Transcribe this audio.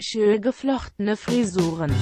Schön geflochtene Frisuren.